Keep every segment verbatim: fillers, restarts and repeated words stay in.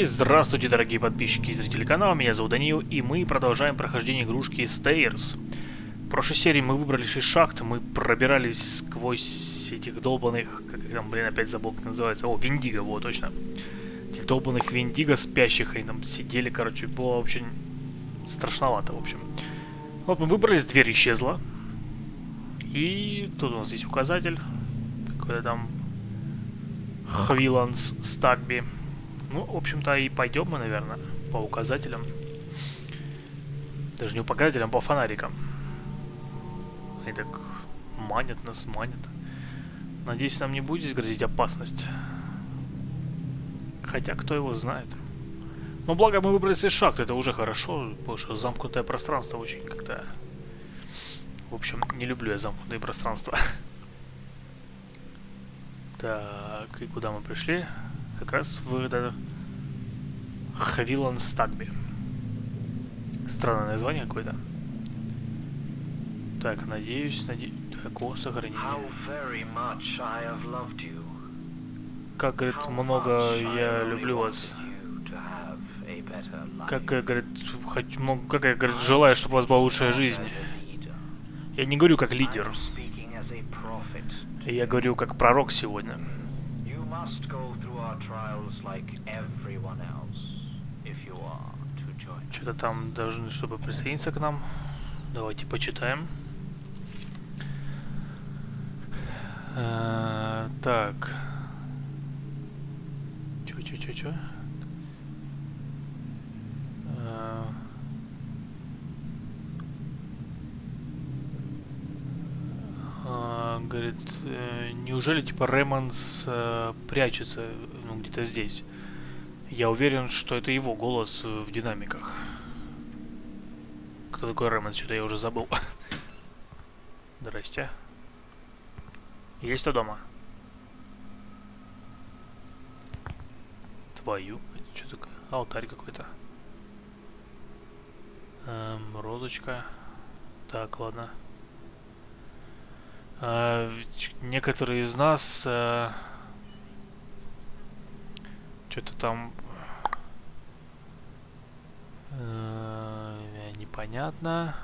И здравствуйте, дорогие подписчики и зрители канала, меня зовут Данил, и мы продолжаем прохождение игрушки Stairs. В прошлой серии мы выбрали шесть шахт, мы пробирались сквозь этих долбанных, как их там, блин, опять забыл, как называется, о, Вендиго, вот, точно. Этих долбанных Вендиго спящих, и там сидели, короче, было очень страшновато, в общем. Вот мы выбрались, дверь исчезла. И тут у нас есть указатель, какой-то там Хвиланс Старби. Ну, в общем-то, и пойдем мы, наверное, по указателям. Даже не по указателям, а по фонарикам. Они так манят нас, манят. Надеюсь, нам не будет здесь грозить опасность. Хотя, кто его знает. Но благо мы выбрались из шахты, это уже хорошо, потому что замкнутое пространство очень как-то... В общем, не люблю я замкнутые пространства. Так, и куда мы пришли? Как раз в Хэвиленд Стагби. Странное название какое-то. Так, надеюсь, надеюсь... Такого сохранения. Как, говорит, много я люблю вас. Как, говорит, хоть, как я, говорит, желаю, чтобы у вас была лучшая жизнь. Я не говорю как лидер. Я говорю как пророк сегодня. Что-то там должны, чтобы присоединиться к нам. Давайте почитаем. А, так. Че-че-че-че? А... А, говорит, неужели типа Рэмонс а, прячется, ну, где-то здесь? Я уверен, что это его голос в динамиках. Кто такой Рэймон? Что-то я уже забыл. Здрасте. Есть кто дома? Твою. Это что такое? Алтарь какой-то. Эм, розочка. Так, ладно. Э, некоторые из нас... Э, что-то там... Э, непонятно.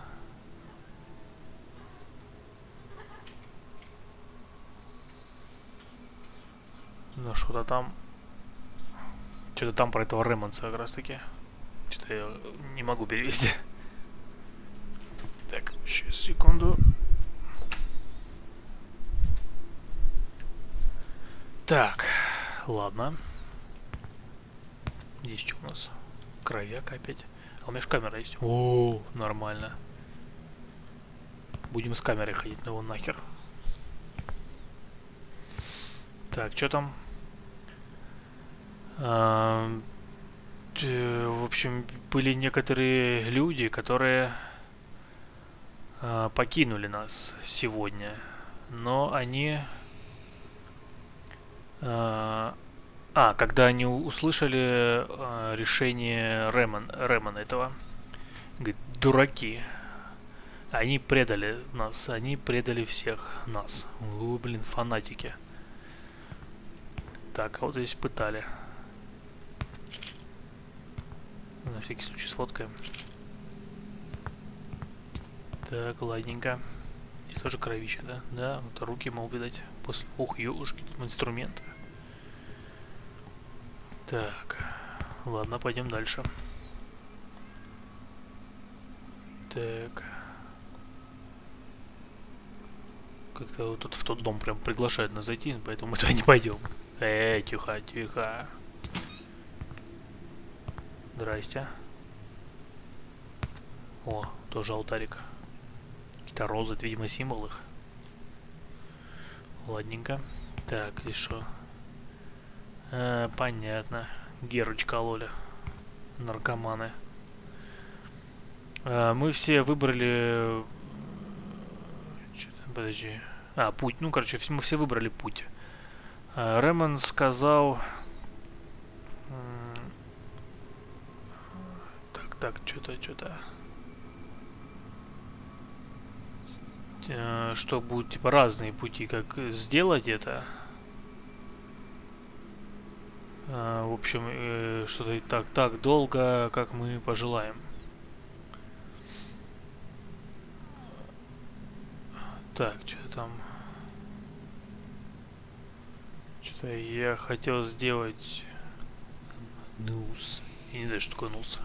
Ну что-то там... Что-то там про этого Рэмонса как раз таки. Что-то я не могу перевести. Так, сейчас, секунду. Так, ладно. Здесь что у нас? Кровяк опять. А у меня же камера есть. О, нормально. Будем с камерой ходить, ну его нахер. Так, что там? А, в общем, были некоторые люди, которые а, покинули нас сегодня. Но они... А, А, когда они услышали э, решение Рэмон, Рэмон этого, говорит, дураки, они предали нас, они предали всех нас. О, блин, фанатики. Так, а вот здесь пытали. На всякий случай сфоткаем. Так, ладненько. Здесь тоже кровища, да? Да, вот руки, мол, видать, после... Ох, ёшки, инструменты. Так, ладно, пойдем дальше. Так. Как-то вот тут в тот дом прям приглашает нас зайти, поэтому мы туда не пойдем. Эй, тихо, тихо. Здрасте. О, тоже алтарик. Какие-то розы, это, видимо, символ их. Ладненько. Так, и что? А, понятно. Герочка кололи. Наркоманы. А, мы все выбрали... Подожди. А, путь. Ну, короче, мы все выбрали путь. А, Рэмон сказал... Так, так, что-то, что-то... А, что будут, типа, разные пути, как сделать это... А, в общем, э, что-то так, так долго, как мы пожелаем. Так, что там? Что-то я хотел сделать... Нус. Я не знаю, что такое нус.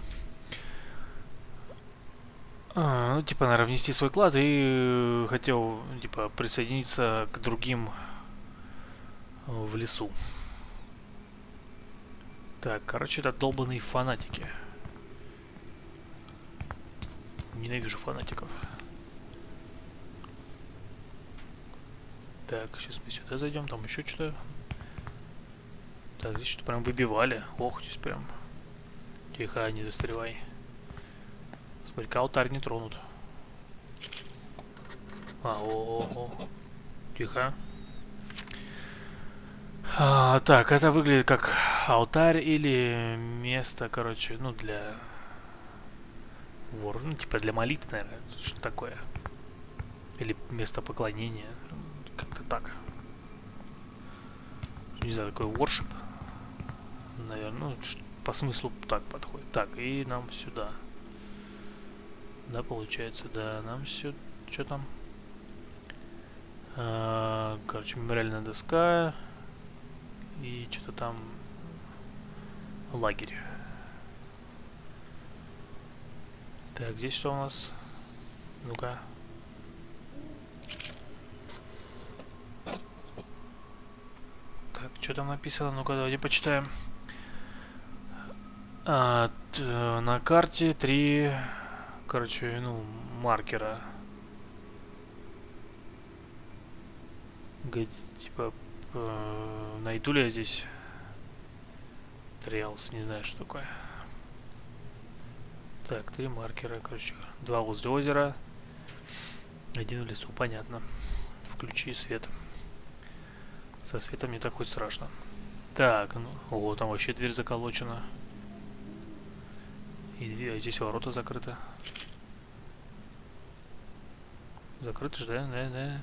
А, ну, типа, наверное, внести свой вклад и хотел, типа, присоединиться к другим в лесу. Так, короче, это долбанные фанатики. Ненавижу фанатиков. Так, сейчас мы сюда зайдем, там еще что-то. Так, здесь что-то прям выбивали. Ох, здесь прям... Тихо, не застревай. Смотри-ка, алтарь не тронут. А, о, -о, -о. Тихо. А, так, это выглядит как алтарь или место, короче, ну, для вор, ну, типа для молитв, наверное, что такое. Или место поклонения, как-то так. Не знаю, такой воршип, наверное, ну, по смыслу так подходит. Так, и нам сюда. Да, получается, да, нам сюда, что там? А, короче, мемориальная доска. И что-то там лагерь. Так, здесь что у нас? Ну-ка. Так, что там написано? Ну-ка, давайте почитаем. А, на карте три, короче, ну, маркера. Говорит, типа... Найду ли я здесь Триалс, не знаю, что такое. Так, три маркера, короче. Два возле озера, один в лесу, понятно. Включи свет. Со светом не так хоть страшно. Так, ну, о, там вообще дверь заколочена. И дверь, здесь ворота закрыты. Закрыты же, да, да, да.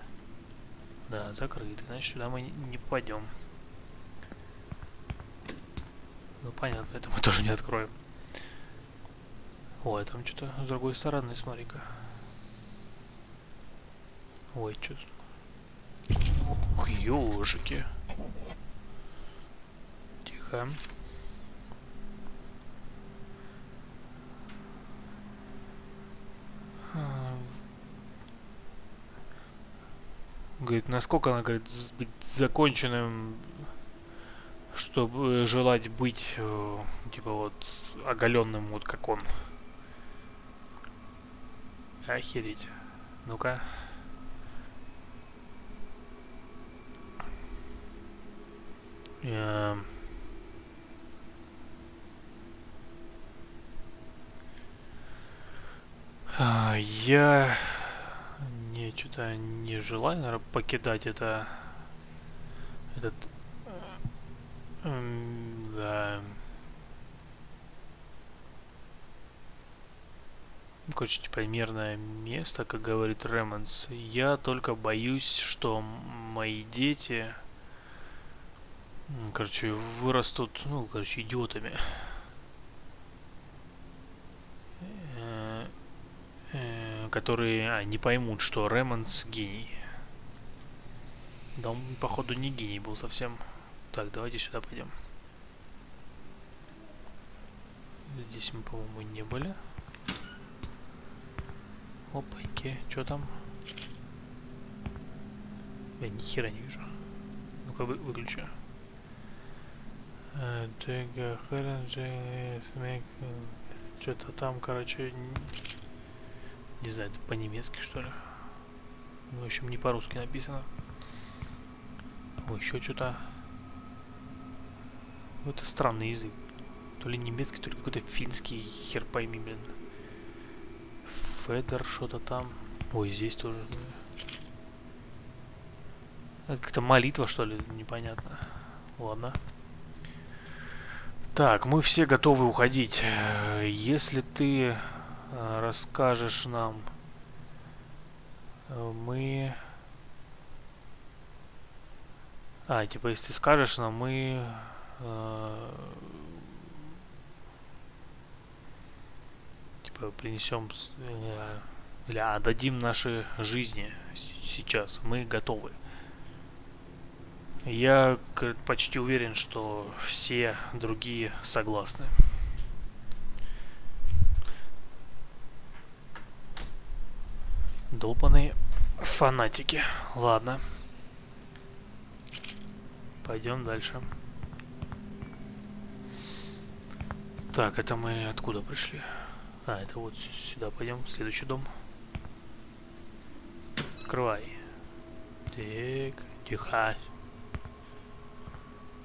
Да, закрыты. Значит, сюда мы не попадем. Ну, понятно, это мы тоже не откроем. Ой, там что-то с другой стороны, смотри-ка. Ой, что-то... Ох, ёжики. Тихо. Говорит, насколько она, говорит, быть законченным, чтобы желать быть, типа, вот, оголенным, вот как он. Охереть. Ну-ка. Эм... А, я... что-то не желаю, наверное, покидать это, этот, да, короче, типа мирное место, как говорит Рэмонс. Я только боюсь, что мои дети, короче, вырастут, ну, короче, идиотами. Которые а, не поймут, что Рэмонс гений. Да он, походу, не гений был совсем. Так, давайте сюда пойдем. Здесь мы, по-моему, не были. Опаньки, что там? Я ни хера не вижу. Ну-ка, вы, выключу. Что-то там, короче... Не знаю, это по-немецки, что ли? Ну, в общем, не по-русски написано. О, еще что-то. Ну, это странный язык. То ли немецкий, то ли какой-то финский, хер пойми, блин. Федор, что-то там. Ой, здесь тоже. Это как-то молитва, что ли? Непонятно. Ладно. Так, мы все готовы уходить. Если ты... расскажешь нам, мы... А, типа, если скажешь нам, мы Типа принесем или отдадим наши жизни сейчас. Мы готовы. Я почти уверен, что все другие согласны. Долбаные фанатики. Ладно. Пойдем дальше. Так, это мы откуда пришли? А, это вот сюда пойдем. Следующий дом. Открывай. Так, тихо.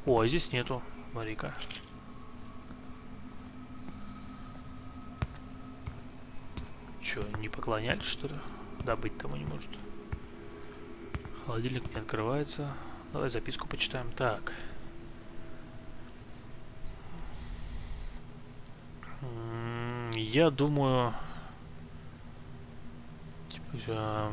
О, а здесь нету. Смотри-ка. Че, не поклонялись, что ли? Добыть тому не может. Холодильник не открывается. Давай записку почитаем. Так. Я думаю... Типа...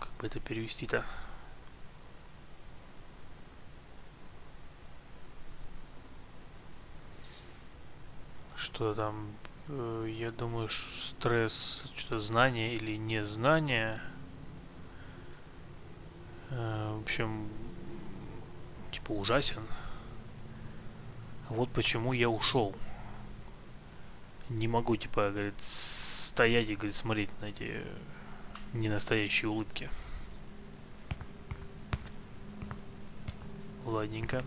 Как бы это перевести-то? Что там? Я думаю, что стресс, что-то знание или незнание. В общем, типа ужасен. Вот почему я ушел. Не могу, типа, говорит, стоять и, говорит, смотреть на эти ненастоящие улыбки. Ладненько.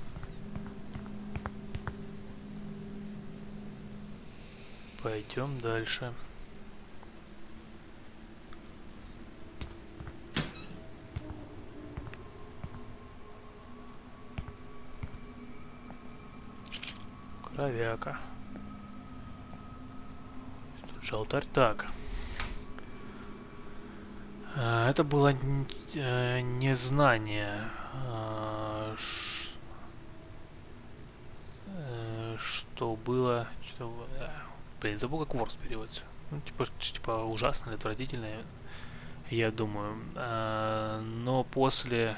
Пойдем дальше. Кровяка. Тут же алтарь. Так. Это было незнание. Что было... Что... Блин, забыл, как ворс переводится. Ну, типа, типа ужасно, отвратительно, я думаю. Но после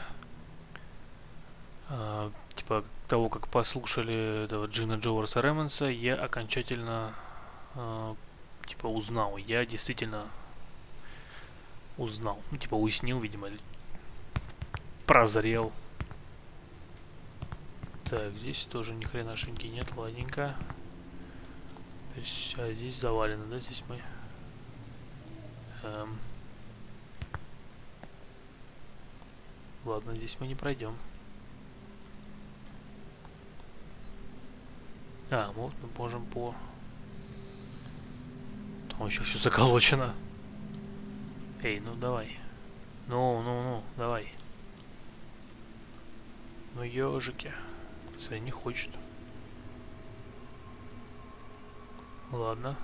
типа того, как послушали этого Джина Джоуэрса Рэмонса, я окончательно типа узнал. Я действительно узнал. Ну, типа уяснил, видимо, прозрел. Так, здесь тоже ни хренашеньки нет, ладненько. А здесь завалено, да? Здесь мы... Эм... Ладно, здесь мы не пройдем. А, вот мы можем по... Там еще все заколочено. Эй, ну давай. Ну, ну, ну, давай. Ну, ежики. Если не хочет. Ладно,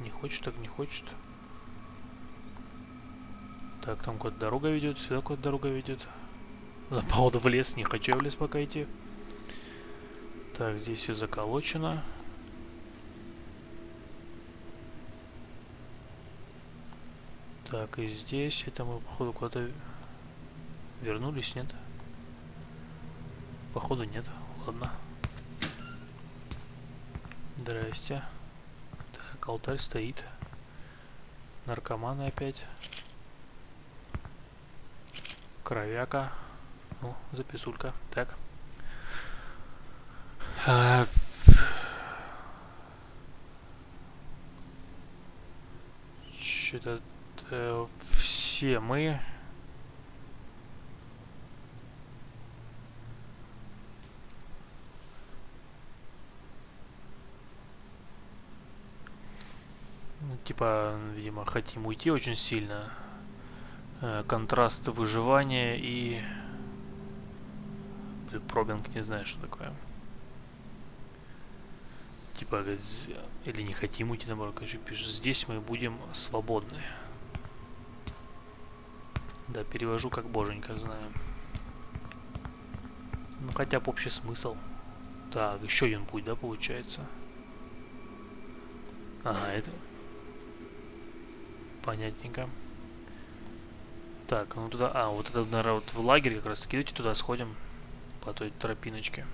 не хочет, так не хочет. Так, там куда-то дорога ведет, сюда куда-то дорога ведет. Походу в лес, не хочу я в лес пока идти. Так, здесь все заколочено. Так, и здесь, это мы походу куда-то вернулись, нет? Походу нет, ладно. Здрасте. Алтарь стоит. Наркоманы опять. Кровяка. Ну, записулька. Так. А... Что-то... Э, все мы... Типа, видимо, хотим уйти очень сильно. Э, контраст выживания и... Пробинг, не знаю, что такое. Типа, или не хотим уйти, наоборот, короче, пишешь. Здесь мы будем свободны. Да, перевожу как боженька, знаю. Ну, хотя бы общий смысл. Так, еще один путь, да, получается? Ага, это... Понятненько. Так, ну туда... А, вот это, наверное, вот в лагерь как раз таки. Идите туда, сходим по той тропиночке.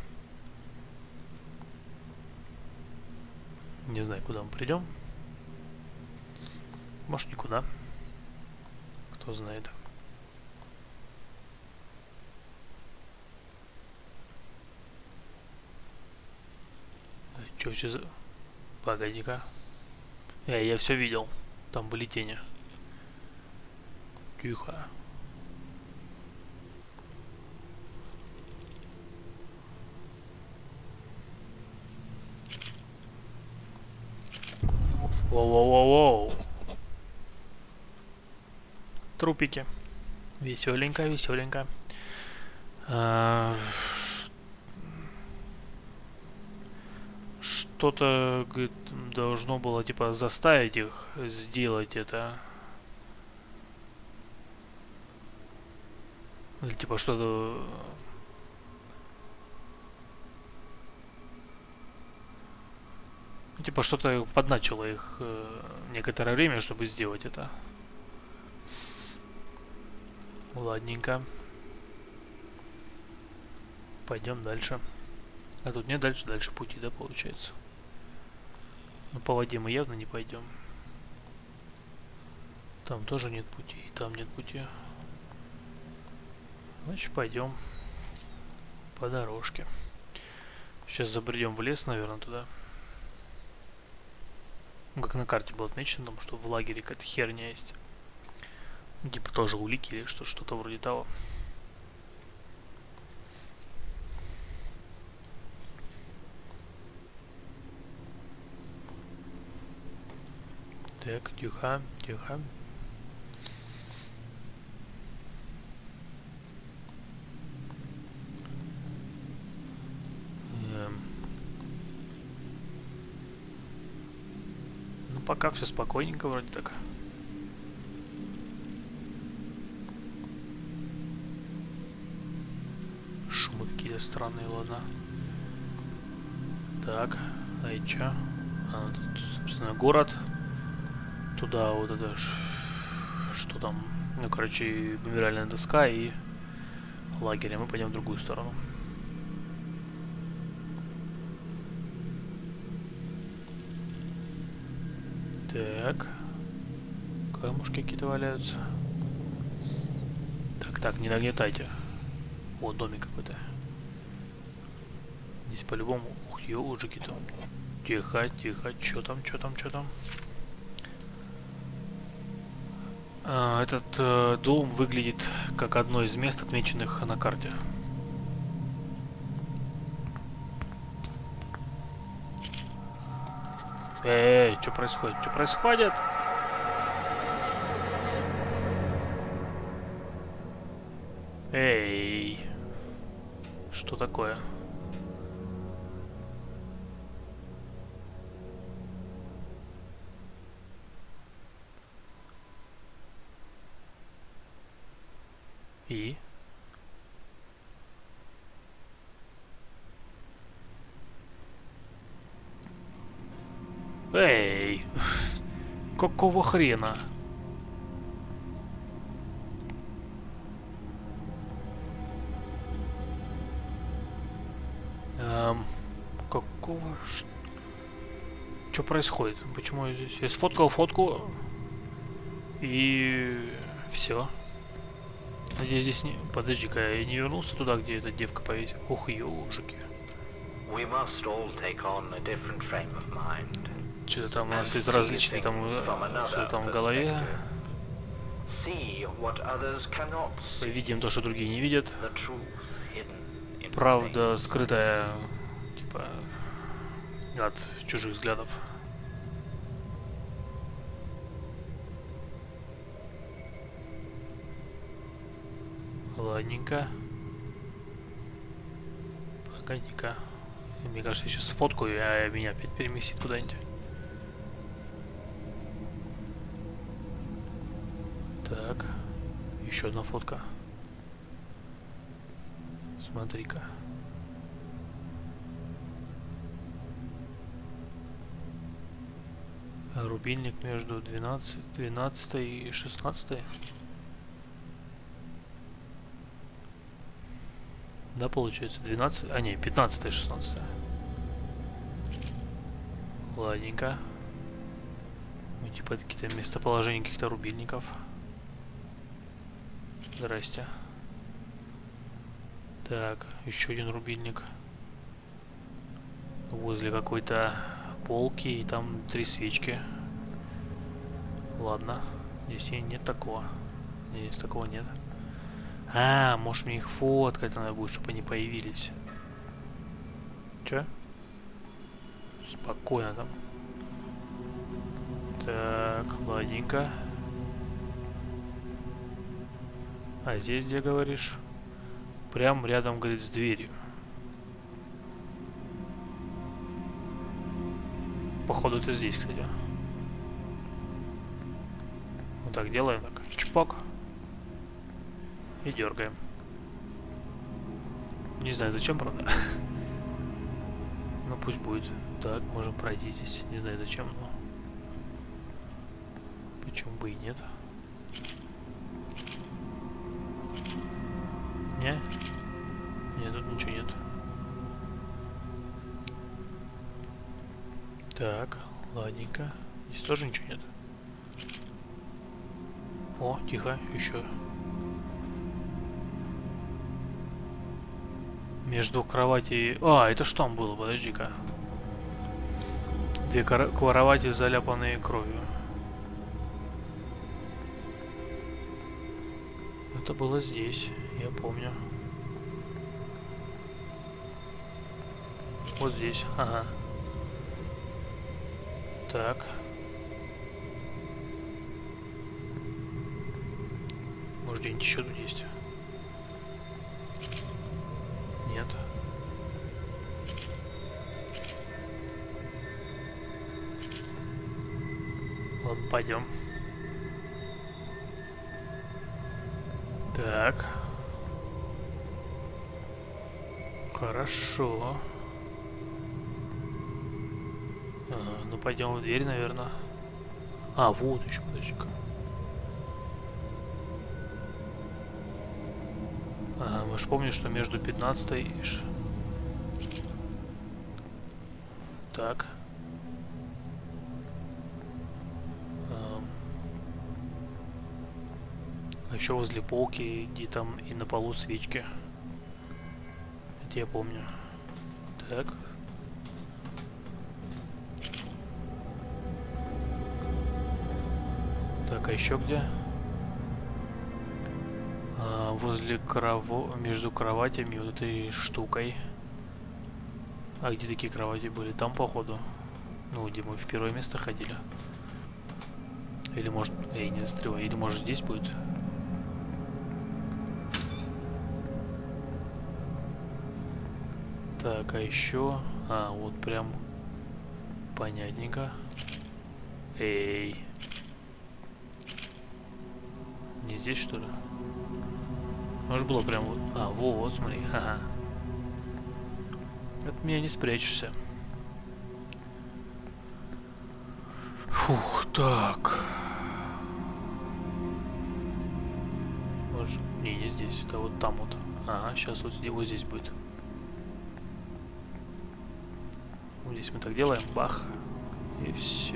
Не знаю, куда мы придем. Может, никуда. Кто знает. Что все за... Погоди-ка. Я, я все видел. Там были тени. Тихо. Воу-воу-воу-воу. Трупики. Веселенько, веселенько. А... Что-то должно было типа заставить их сделать это. Или типа что-то... Типа что-то подначило их э, некоторое время, чтобы сделать это. Ладненько. Пойдем дальше. А тут нет дальше, дальше пути, да, получается? Ну, по воде мы явно не пойдем. Там тоже нет пути, и там нет пути. Значит, пойдем по дорожке. Сейчас забредем в лес, наверное, туда. Как на карте было отмечено, там, что в лагере какая-то херня есть. Ну, типа тоже улики или что-то что-то вроде того. Так, тихо, тихо. Пока все спокойненько вроде так. Шумы какие-то странные, ладно. Так, а и чё? А, тут, собственно, город. Туда вот это... Что там? Ну, короче, бумеральная доска и лагерь. А мы пойдем в другую сторону. Так, камушки какие-то валяются. Так, так, не нагнетайте. О, домик какой-то. Здесь по-любому... Ух, ёжики там. Тихо, тихо, чё там, чё там, чё там. А, этот э, дом выглядит как одно из мест, отмеченных на карте. Эй, что происходит? Что происходит? Эй, что такое? И? Эй, какого хрена? Эм, какого... Что происходит? Почему я здесь? Я сфоткал фотку и все. Надеюсь, здесь не... Подожди-ка, я не вернулся туда, где эта девка повесила. Ух, ёжики. Что-то там у нас есть различные там, что там в голове. Видим то, что другие не видят. Правда скрытая, типа, от чужих взглядов. Ладненько. Погоди-ка. Мне кажется, я сейчас сфоткаю, а меня опять переместит куда-нибудь. Так, еще одна фотка. Смотри-ка. Рубильник между двенадцать, двенадцать и шестнадцать. Да, получается двенадцать, а не, пятнадцать и шестнадцать. Ладненько. Мы типа какие-то местоположения каких-то рубильников. Здрасте. Так, еще один рубильник. Возле какой-то полки, и там три свечки. Ладно. Здесь нет такого. Здесь такого нет. А, может мне их фоткать надо будет, чтобы они появились. Че? Спокойно там. Так, ладненько. А здесь где, говоришь? Прям рядом, говорит, с дверью. Походу это здесь, кстати. Вот так делаем, так, чпок. И дергаем. Не знаю, зачем, правда. Ну пусть будет. Так, можем пройти здесь. Не знаю, зачем, но... Почему бы и нет? Не? Нет, тут ничего нет. Так, ладненько. Здесь тоже ничего нет. О, тихо, еще. Между кроватей... А, это что там было? Подожди-ка. Две кор... кровати, заляпанные кровью. Это было здесь, я помню. Вот здесь, ага. Так. Может, где-нибудь еще тут есть? Нет. Ладно, пойдем. Так. Хорошо. А, ну пойдем в дверь, наверное. А, вот еще, подожди-ка. Ага, мы же помним, что между пятнадцатой и... Так. Еще возле полки, где там и на полу свечки. Это я помню. Так. Так, а еще где? А, возле крово... между кроватями вот этой штукой. А где такие кровати были? Там, походу. Ну, где мы в первое место ходили. Или может... Эй, не застревай. Или может здесь будет... Так, а еще... А, вот прям... Понятненько. Эй. Не здесь, что ли? Может было прям вот... А, вот, смотри. Ха-ха. От меня не спрячешься. Фух, так. Может... Не, не здесь. Это вот там вот. Ага, сейчас вот его здесь будет. Здесь мы так делаем, бах, и все.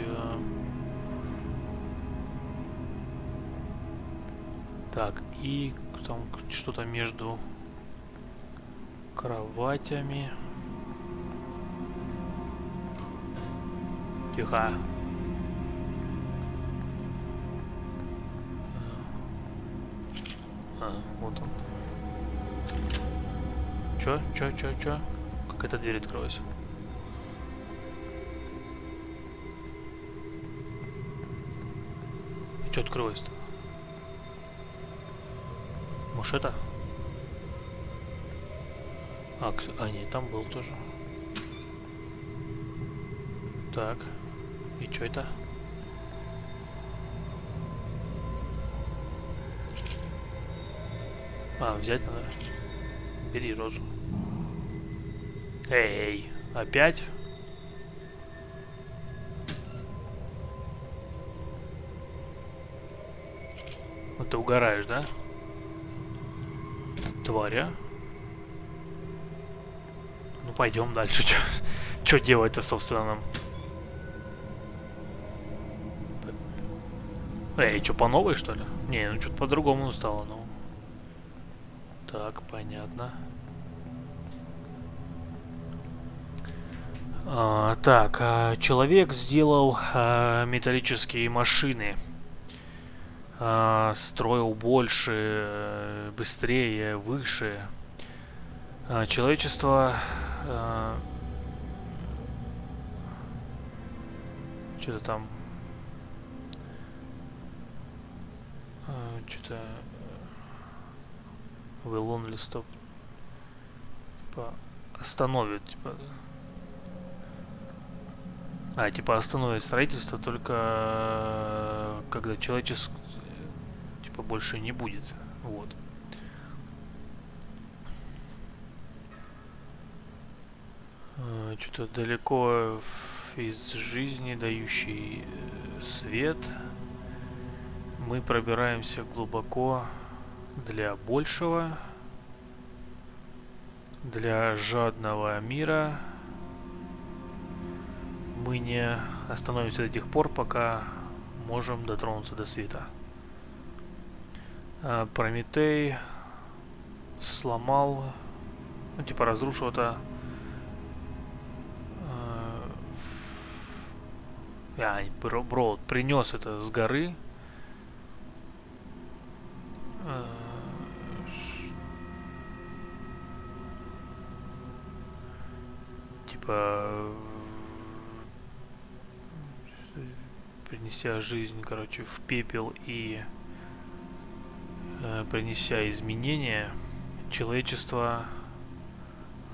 Так, и там что-то между кроватями. Тихо. А, вот он. Чё, чё, чё, чё? Как эта дверь открылась? Что открылось-то? Может это? А, а, нет, там был тоже. Так. И что это? А, взять надо. Бери розу. Эй, опять? Ты угораешь, да? Тварь, а? Ну пойдем дальше. Что делать-то, собственно, нам? Эй, что, по новой, что ли? Не, ну что-то по-другому стало, ну. Так, понятно. А, так, человек сделал а, металлические машины. А, строил больше, быстрее, выше. А, человечество... А... Что-то там... Что-то... Вэлон листов... Типа... Остановит, типа... А, типа остановит строительство только... Когда человечество... Типа больше не будет. Вот. Что-то далеко из жизни, дающий свет... Мы пробираемся глубоко для большего, для жадного мира. Мы не остановимся до тех пор, пока можем дотронуться до света. А Прометей сломал, ну типа разрушил это. А, бро, бро принес это с горы. Типа принеся жизнь, короче, в пепел и э, принеся изменения, человечество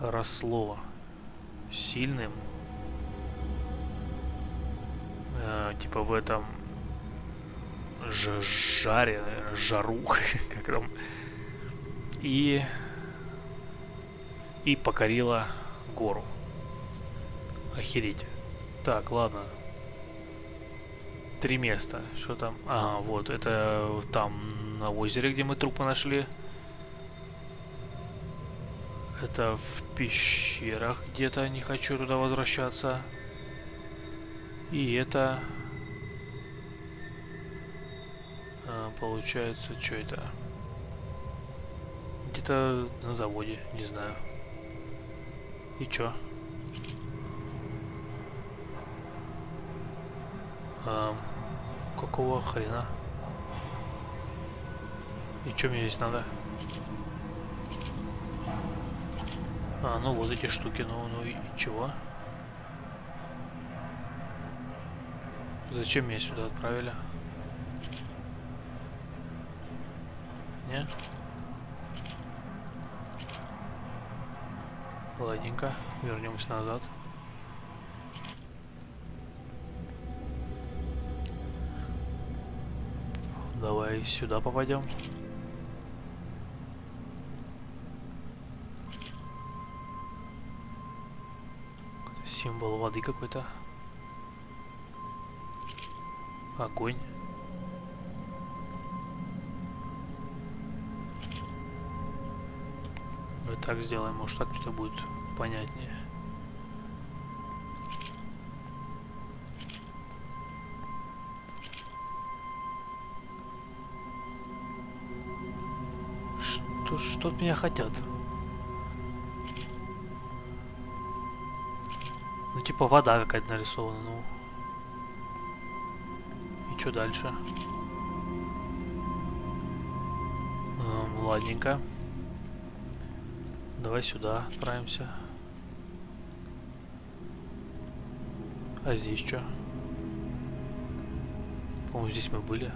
росло сильным, э, типа в этом Ж жаре, жару, как там, и, и покорила гору. Охереть. Так, ладно. Три места. Что там? Ага, вот, это там на озере, где мы трупы нашли. Это в пещерах где-то, не хочу туда возвращаться. И это... Получается, что это? Где-то на заводе, не знаю. И чё? А, какого хрена? И чё мне здесь надо? А, ну вот эти штуки, ну, ну и чего? Зачем меня сюда отправили? Ладненько, вернемся назад. Давай сюда попадем. Какой-то символ воды какой-то. Огонь. Так сделаем, может так что-то будет понятнее. Что, что от меня хотят? Ну типа вода какая-то нарисована, ну. И что дальше? Эм, ладненько. Давай сюда отправимся. А здесь что? По-моему, здесь мы были.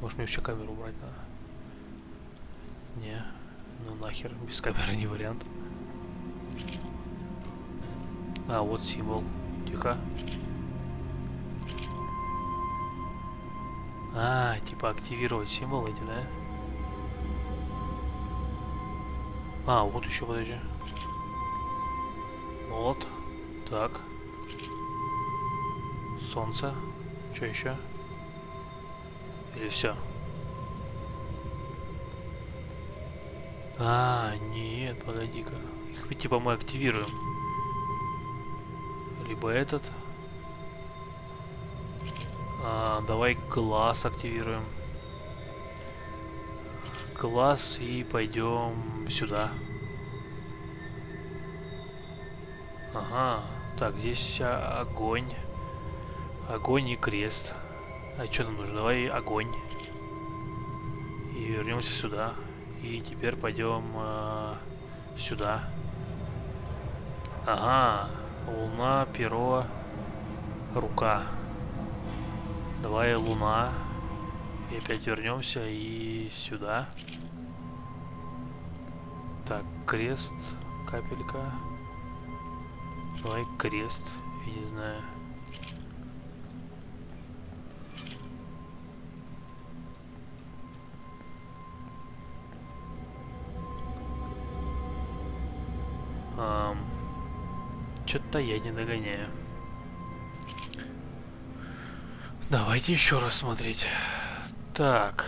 Может, мне еще камеру брать надо? Не, ну нахер, без камеры не вариант. А, вот символ. Тихо. А, типа активировать символ эти, да? А, вот еще, подожди. Вот. Так. Солнце. Что еще? Или все? А, нет, погоди-ка. Их типа мы активируем. Либо этот. А, давай глаз активируем. Глаз и пойдем сюда. Ага. Так, здесь огонь. Огонь и крест. А что нам нужно? Давай огонь. И вернемся сюда. И теперь пойдем э, сюда. Ага. Луна, перо, рука. Давай луна. И опять вернемся и сюда. Так, крест, капелька. Давай крест, я не знаю. Эм, Что-то я не догоняю. Давайте еще раз смотреть. Так.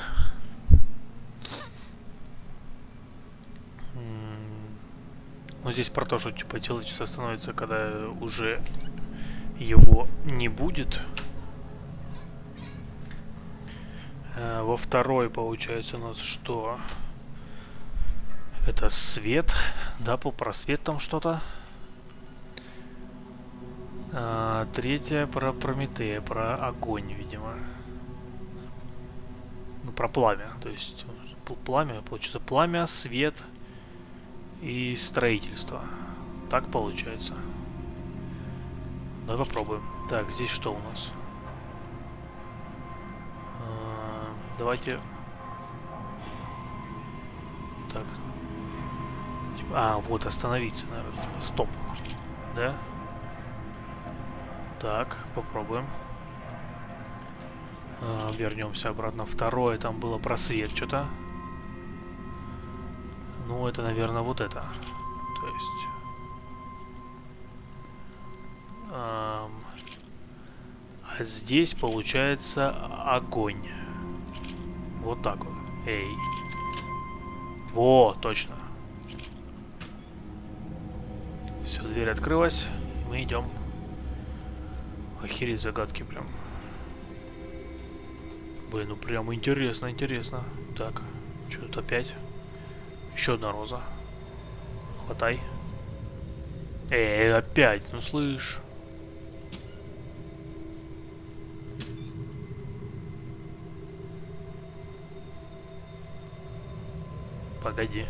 Ну, здесь про то, что типа человечество становится, когда уже его не будет. А во второй получается у нас что? Это свет. Да, по просвет там что-то. А, третья про Прометея, про огонь, видимо. Ну, про пламя. То есть пламя, получится пламя, свет и строительство. Так получается. Давай попробуем. Так, здесь что у нас? А, давайте. Так. А, вот, остановиться, наверное, типа, стоп. Да? Так, попробуем. А, вернемся обратно. Второе, там было просвет что-то. Ну, это, наверное, вот это. То есть... А, а здесь, получается, огонь. Вот так вот. Эй. Во, точно. Все, дверь открылась. Мы идем. Охереть загадки прям. Блин, ну прям интересно, интересно. Так, что тут опять? Еще одна роза. Хватай. Эй, опять, ну слышь. Погоди.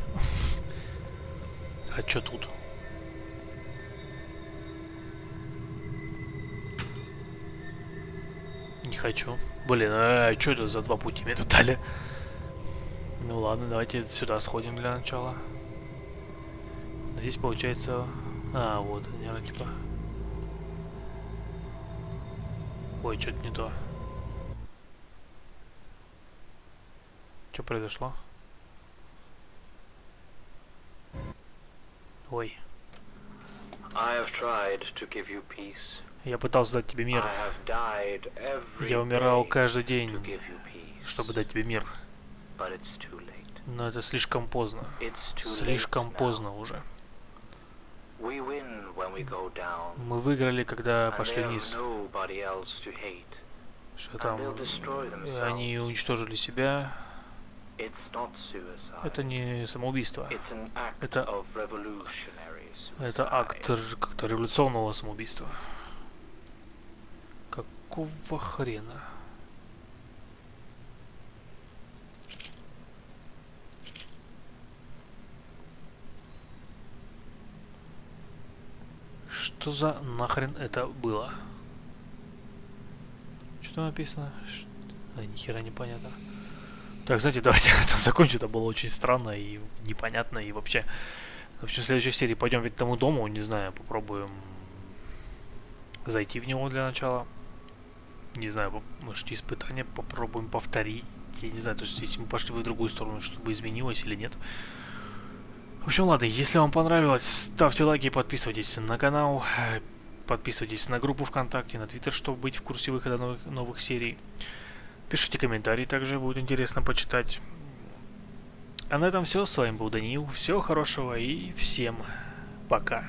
А что тут? Не хочу. Блин, а что это за два пути мне тут дали? Ну ладно, давайте сюда сходим для начала. Здесь получается... А, вот, наверное, типа... Ой, что-то не то. Что произошло? Ой. Я пытался дать тебе мир. Я умирал каждый день, чтобы дать тебе мир. Но это слишком поздно. Слишком поздно уже. Мы выиграли, когда пошли вниз. Что там? Они уничтожили себя. Это не самоубийство. Это, это акт как-то революционного самоубийства. Какого хрена? Что за нахрен это было? Что там написано? Что... А, нихера непонятно. Так, знаете, давайте это закончу. Это было очень странно и непонятно. И вообще, вообще в следующей серии пойдем ведь к тому дому. Не знаю, попробуем зайти в него для начала. Не знаю, может, испытания попробуем повторить. Я не знаю, то есть, если мы пошли бы в другую сторону, чтобы изменилось или нет. В общем, ладно, если вам понравилось, ставьте лайки, подписывайтесь на канал, подписывайтесь на группу ВКонтакте, на Твиттер, чтобы быть в курсе выхода новых, новых серий. Пишите комментарии, также будет интересно почитать. А на этом все. С вами был Даниил. Всего хорошего и всем пока.